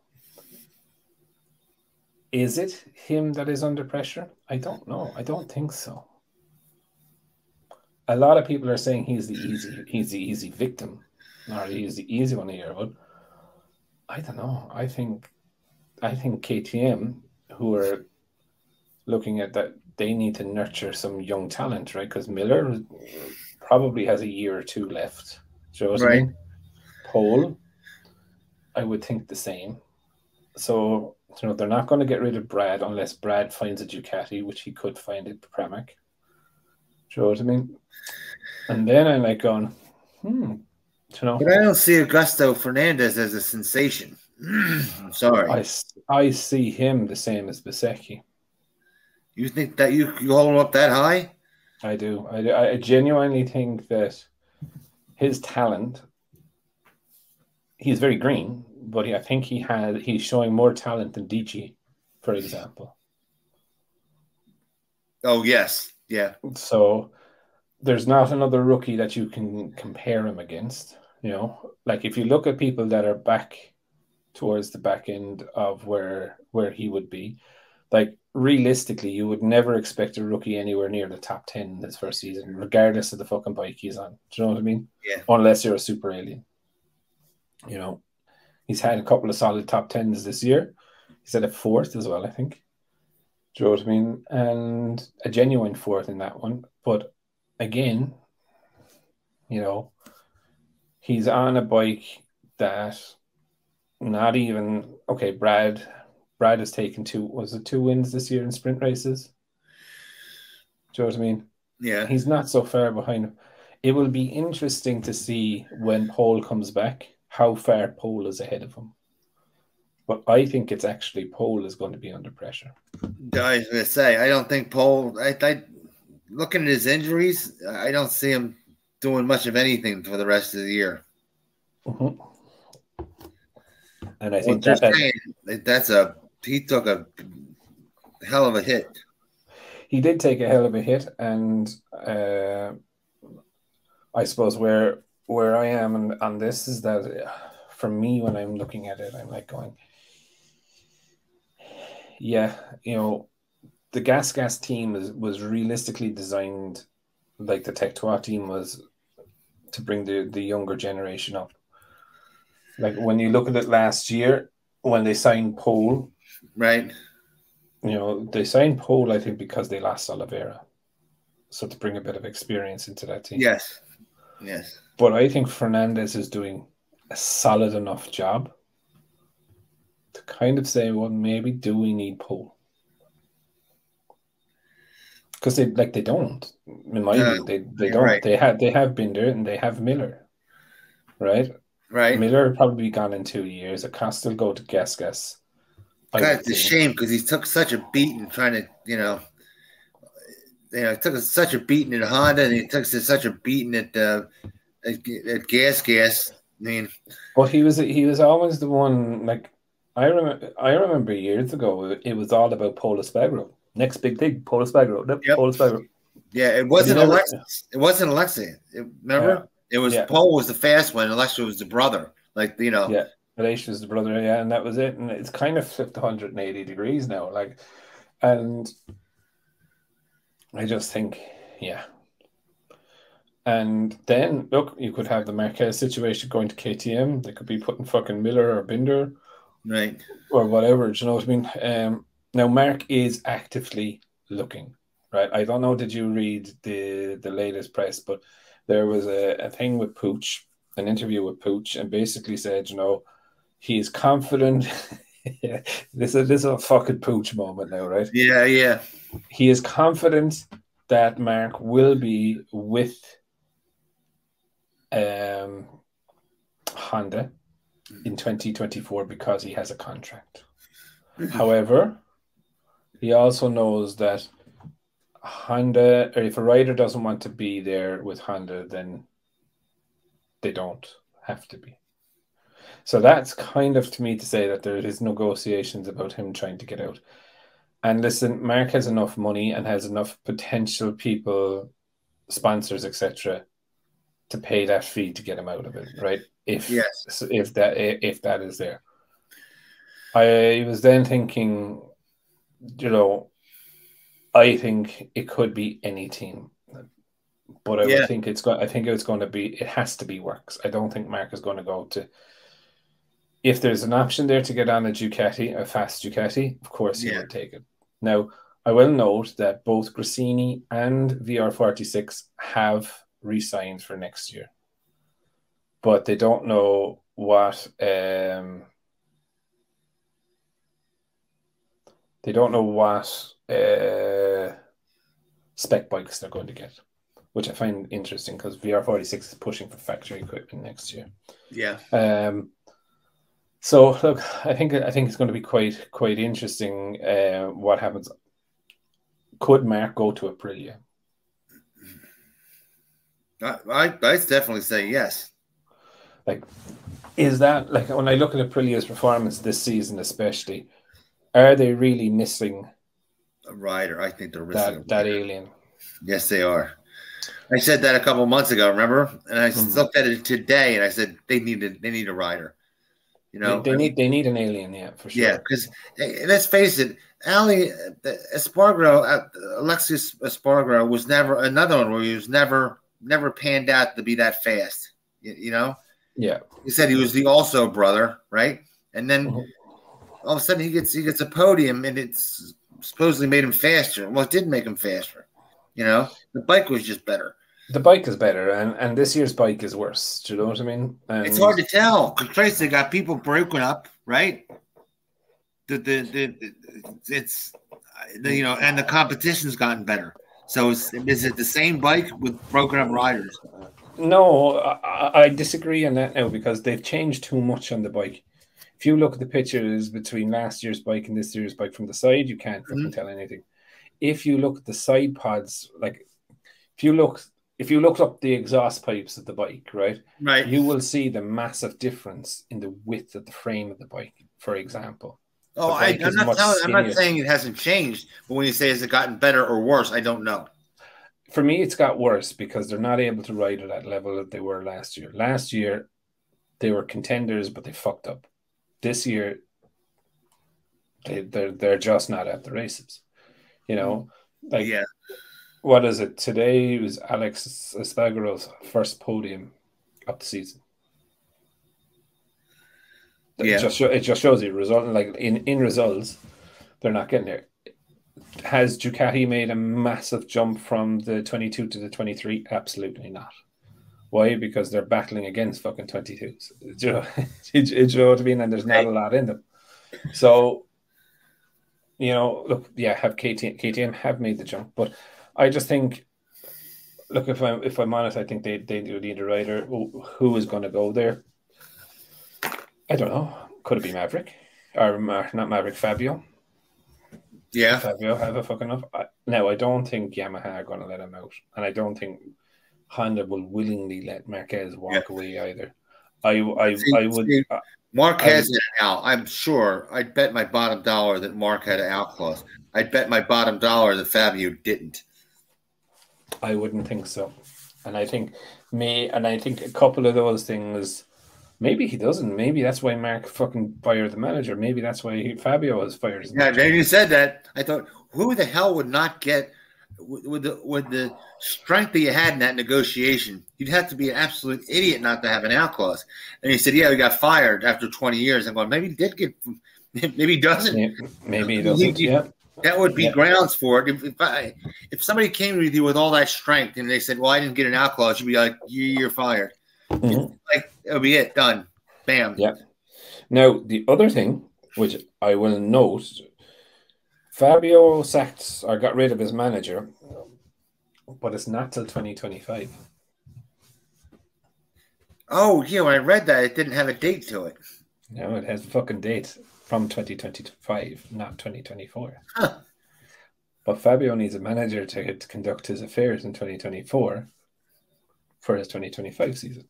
Is it him that is under pressure? I don't know. I don't think so. A lot of people are saying he's the easy, he's the easy victim, or he's the easy one here. But I don't know. I think, I think K T M, who are looking at that, they need to nurture some young talent, right? Because Miller probably has a year or two left. Do you know what I mean? Pole, I would think the same. So, you know, they're not going to get rid of Brad unless Brad finds a Ducati, which he could find at Pramac. Do you know what I mean? And then I'm like going, hmm. Do you know? But I don't see Augusto Fernandez as a sensation. I'm sorry. I, I see him the same as Bassecchi. You think that you, you hold him up that high? I do. I, do. I genuinely think that his talent, he's very green, but he, I think he had he's showing more talent than Gigi, for example. Oh, yes. Yeah. So there's not another rookie that you can compare him against. You know, like if you look at people that are back towards the back end of where where he would be, like, realistically, you would never expect a rookie anywhere near the top ten this first season, regardless of the fucking bike he's on. Do you know what I mean? Yeah. Unless you're a super alien. You know, he's had a couple of solid top tens this year. He's had a fourth as well, I think. Do you know what I mean? And a genuine fourth in that one. But again, you know, he's on a bike that not even, okay, Brad... Brad has taken two, was it two wins this year in sprint races? Do you know what I mean? Yeah. He's not so far behind him. It will be interesting to see when Paul comes back, how far Paul is ahead of him. But I think it's actually Paul is going to be under pressure. I was going to say, I don't think Paul, I, I, looking at his injuries, I don't see him doing much of anything for the rest of the year. Mm-hmm. And I well, think that, that, that's a, he took a hell of a hit. He did take a hell of a hit, and uh, I suppose where where I am on, on this is that for me, when I'm looking at it, I'm like going, yeah, you know, the Gas Gas team is, was realistically designed, like the Tech Trois team was, to bring the, the younger generation up. Like when you look at it last year, when they signed Pole, right? You know, they signed Pole, I think, because they lost Oliveira. So to bring a bit of experience into that team. Yes. Yes. But I think Fernandez is doing a solid enough job to kind of say, well, maybe do we need Pole? Because they like they don't. In my view, they they don't. Right. They have they have Binder and they have Miller. Right? Right. Miller will probably be gone in two years. Acosta will go to Gas Gas. It's a shame because he took such a beating trying to, you know, you know, he took such a beating at Honda, and he took such a beating at uh, at, at Gas Gas. I mean, well, he was he was always the one. Like I remember, I remember years ago, it was all about Pol Espargaró. Next big thing, Pol Espargaró. Nope, yep. Pol Espargaró. Yeah, it wasn't Alexis. It wasn't Alexis. Remember. Yeah. It was yeah. Paul was the fast one, Aleix was the brother. Like, you know. Yeah, Aleix was the brother, yeah, and that was it. And it's kind of flipped one hundred eighty degrees now. Like, and I just think, yeah. And then, look, you could have the Marquez situation going to K T M. They could be putting fucking Miller or Binder. Right. Or whatever, do you know what I mean? Um, now, Mark is actively looking, right? I don't know, did you read the, the latest press, but... There was a, a thing with Pooch, an interview with Pooch, and basically said, you know, he's confident. yeah, this is, this is a fucking Pooch moment now, right? Yeah, yeah. He is confident that Mark will be with um, Honda in twenty twenty-four because he has a contract. However, he also knows that Honda, or if a rider doesn't want to be there with Honda, then they don't have to be. So that's kind of, to me, to say that there is negotiations about him trying to get out. And listen, Mark has enough money and has enough potential people, sponsors, et cetera, to pay that fee to get him out of it, right? If yes. if that if that is there. I was then thinking, you know, I think it could be any team, but I yeah. would think it's going. I think it's going to be. It has to be Works. I don't think Mark is going to go to. If there's an option there to get on a Ducati, a fast Ducati, of course he yeah. would take it. Now, I will note that both Gresini and V R forty-six have re-signed for next year, but they don't know what um, they don't know what uh, spec bikes they're going to get, which I find interesting because V R forty-six is pushing for factory equipment next year. Yeah. Um. So look, I think I think it's going to be quite quite interesting. Uh, what happens? Could Mark go to Aprilia? I, I I'd definitely say yes. Like, is that like when I look at Aprilia's performance this season, especially, are they really missing a rider? I think they're missing that, that alien. Yes, they are. I said that a couple months ago. Remember, and I mm-hmm. looked at it today, and I said they need a, they need a rider. You know, they, they need they need an alien, yeah, for sure. Yeah, because let's face it, Aleix Espargaró, Aleix Espargaró was never another one where he was never never panned out to be that fast. You, you know, yeah. He said he was the also brother, right? And then mm-hmm. all of a sudden he gets he gets a podium, and it's supposedly made him faster. Well, it did make him faster. You know, the bike was just better. The bike is better, and, and this year's bike is worse. Do you know what I mean? And it's hard to tell because Trace, they got people broken up, right? The, the the it's you know, and the competition's gotten better. So is, is it the same bike with broken up riders? No, I, I disagree on that now because they've changed too much on the bike. If you look at the pictures between last year's bike and this year's bike from the side, you can't fucking mm-hmm. tell anything. If you look at the side pods, like if you look. If you look up the exhaust pipes of the bike, right, right, you will see the massive difference in the width of the frame of the bike, for example. Oh, I, I'm, not telling, I'm not saying it hasn't changed, but when you say has it gotten better or worse, I don't know. For me, it's got worse because they're not able to ride at that level that they were last year. Last year, they were contenders, but they fucked up. This year, they, they're, they're just not at the races, you know? Like, yeah. What is it? Today was Aleix Espargaró's first podium of the season. Yeah. It just, show, it just shows you result, like in, in results, they're not getting there. Has Ducati made a massive jump from the twenty-two to the twenty-three? Absolutely not. Why? Because they're battling against fucking twenty-twos. Do you know, do you know what I mean? And there's not a lot in them. So, you know, look, yeah, have K T M, K T M have made the jump, but I just think, look, if I'm if I'm honest, I think they they do need a rider. Who is going to go there? I don't know. Could it be Maverick or uh, not Maverick? Fabio. Yeah, Fabio have a fucking up. I, now I don't think Yamaha are going to let him out, and I don't think Honda will willingly let Marquez walk yeah. away either. I I see, I would. See, Marquez I, had an out. I'm sure. I'd bet my bottom dollar that Mark had an out clause. I'd bet my bottom dollar that Fabio didn't. I wouldn't think so, and I think me and I think a couple of those things. Maybe he doesn't. Maybe that's why Mark fucking fired the manager. Maybe that's why he, Fabio was fired. Yeah, maybe you said that. I thought, who the hell would not get with the with the strength that you had in that negotiation? You'd have to be an absolute idiot not to have an out clause. And he said, "Yeah, we got fired after twenty years." I'm going, maybe he did get, maybe he doesn't. Yeah, maybe he doesn't. He, yeah. That would be yeah. grounds for it. If, if I, if somebody came to you with all that strength and they said, "Well, I didn't get an out clause," you'd be like, "You're fired." Mm-hmm. Like it'll be it done. Bam. Yeah. Now the other thing, which I will note, Fabio sacked or got rid of his manager, but it's not till twenty twenty-five. Oh yeah, when I read that, it didn't have a date to it. No, it has a fucking date. From twenty twenty-five, not twenty twenty-four. Huh. But Fabio needs a manager to, to conduct his affairs in twenty twenty-four for his twenty twenty-five season.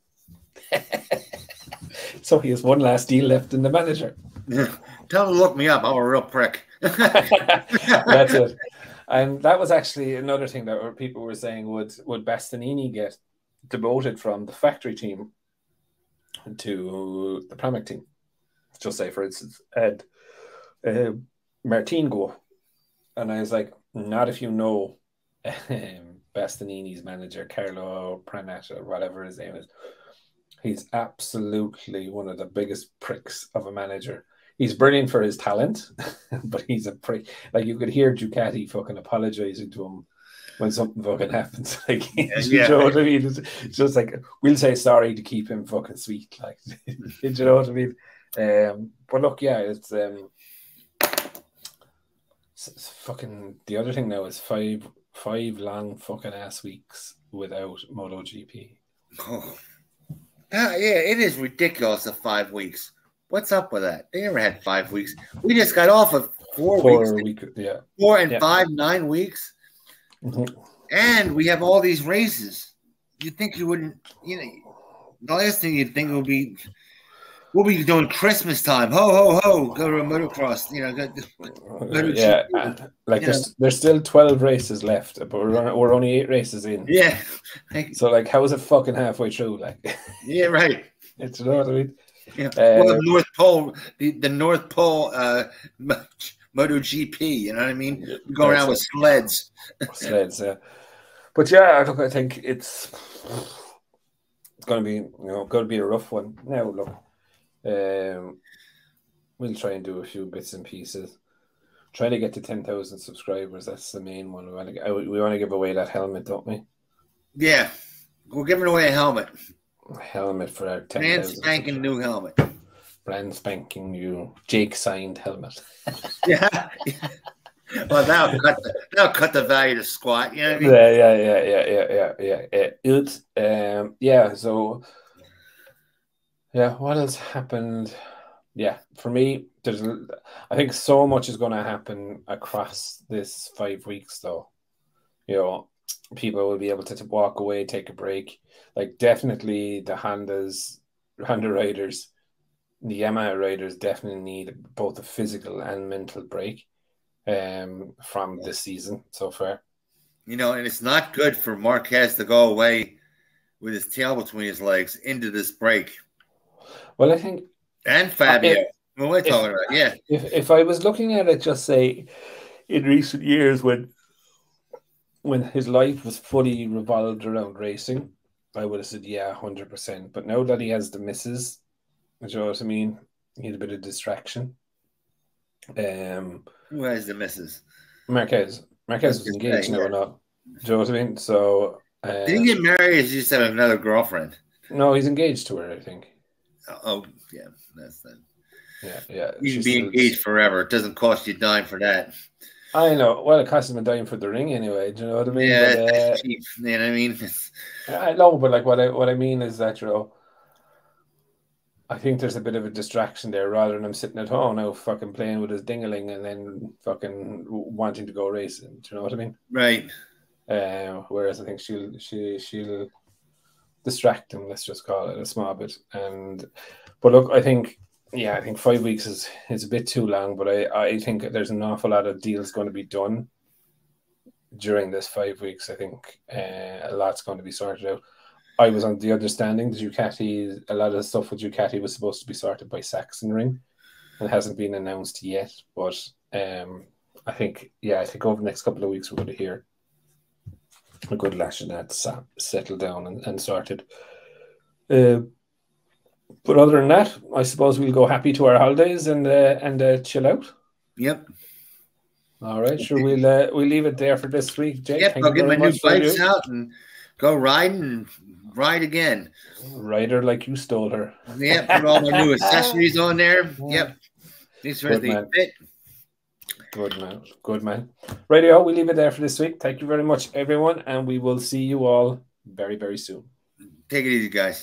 So he has one last deal left in the manager. Tell him to look me up. I'm a real prick. That's it. And that was actually another thing that people were saying, would, would Bastianini get demoted from the factory team to the Pramac team. Just say, for instance, Ed uh, Martin go. And I was like, not if you know Bastianini's manager, Carlo Pranat, or whatever his name is. He's absolutely one of the biggest pricks of a manager. He's brilliant for his talent, but he's a prick. Like, you could hear Ducati fucking apologizing to him when something fucking happens. Like, yeah, you yeah. know what I mean? It's just like, we'll say sorry to keep him fucking sweet. Like, you know what I mean? Um, but look, yeah, it's, um, it's, it's fucking, the other thing now is five five long fucking ass weeks without MotoGP. Oh. Ah, yeah, it is ridiculous. The five weeks. What's up with that? They never had five weeks. We just got off of four, four weeks. Week, yeah, four and yeah. five, nine weeks, mm-hmm. and we have all these races. You think you wouldn't? You know, the last thing you'd think would be, we'll be doing Christmas time. Ho ho ho! Go to a motocross. You know, go, go to yeah. G like there's know. there's still twelve races left, but we're we're only eight races in. Yeah. Like, so like, how is it fucking halfway through? Like. Yeah. Right. It's not. I mean, yeah. Uh, well, the North Pole, the, the North Pole uh, MotoGP. You know what I mean? We go around with sleds. Sleds. Yeah. But yeah, look, I think it's it's gonna be you know gonna be a rough one. Now look. Um, we'll try and do a few bits and pieces. Try to get to ten thousand subscribers. That's the main one. We want to. We want to give away that helmet, don't we? Yeah, we're giving away a helmet. A helmet for our ten thousand. Brand spanking new helmet. Brand spanking new Jake signed helmet. Yeah. Well, that'll cut the, that'll cut the value to squat. You know what I mean? Yeah, yeah, yeah, yeah, yeah, yeah, yeah. It's um, yeah. So. Yeah, what has happened? Yeah, for me, there's. I think so much is going to happen across this five weeks, though. You know, people will be able to, to walk away, take a break. Like, definitely the Hondas, Honda riders, the Yamaha riders definitely need both a physical and mental break um, from this season so far. You know, and it's not good for Marquez to go away with his tail between his legs into this break. Well, I think, and Fabio, if, well, we're talking if, about yeah. If if I was looking at it, just say, in recent years when when his life was fully revolved around racing, I would have said yeah, hundred percent. But now that he has the misses, you know what I mean, he had a bit of distraction. Um, who has the misses? Marquez. Marquez was engaged now or not? Do you know what I mean? So um, did he get married? Or did he just have another girlfriend? No, he's engaged to her, I think. Oh yeah, that's that. Yeah, yeah. You can be engaged forever. It doesn't cost you a dime for that. I know. Well, it costs him a dime for the ring anyway. Do you know what I mean? Yeah, but, that's uh, cheap. You know what I mean? I know, but like what I what I mean is that you know, I think there's a bit of a distraction there, rather than him sitting at home now, fucking playing with his dingaling and then fucking wanting to go racing. Do you know what I mean? Right. Uh, whereas I think she'll she she'll. distract him, let's just call it a small bit. And but look, I think yeah, I think five weeks is is a bit too long, but I I think there's an awful lot of deals going to be done during this five weeks. I think uh, a lot's going to be sorted out. I was on the understanding that Ducati, a lot of the stuff with Ducati was supposed to be sorted by Sachsenring, and it hasn't been announced yet. But um, I think yeah, I think over the next couple of weeks we're going to hear a good lash of that settled down and, and sorted. Uh, but other than that, I suppose we'll go happy to our holidays and uh, and uh, chill out. Yep. All right, sure. We'll uh, we'll leave it there for this week, Jake. Yep, I'll get my new bikes out and go riding and ride again. Ride her like you stole her. Yep, put all my new accessories on there. Yep. These for the fit. Good man, good man. Radio, we leave it there for this week. Thank you very much, everyone, and we will see you all very, very soon. Take it easy, guys.